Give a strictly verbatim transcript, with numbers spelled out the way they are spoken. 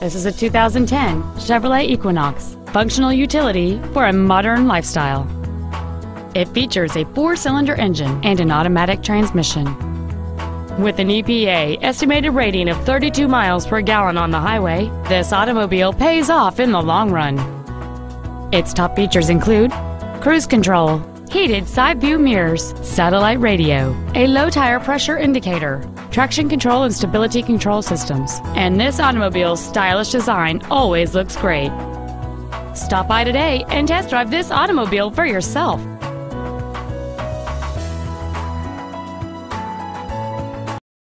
This is a two thousand ten Chevrolet Equinox, functional utility for a modern lifestyle. It features a four-cylinder engine and an automatic transmission. With an E P A estimated rating of thirty-two miles per gallon on the highway, this automobile pays off in the long run. Its top features include cruise control, heated side view mirrors, satellite radio, a low tire pressure indicator, traction control and stability control systems, and this automobile's stylish design always looks great. Stop by today and test drive this automobile for yourself.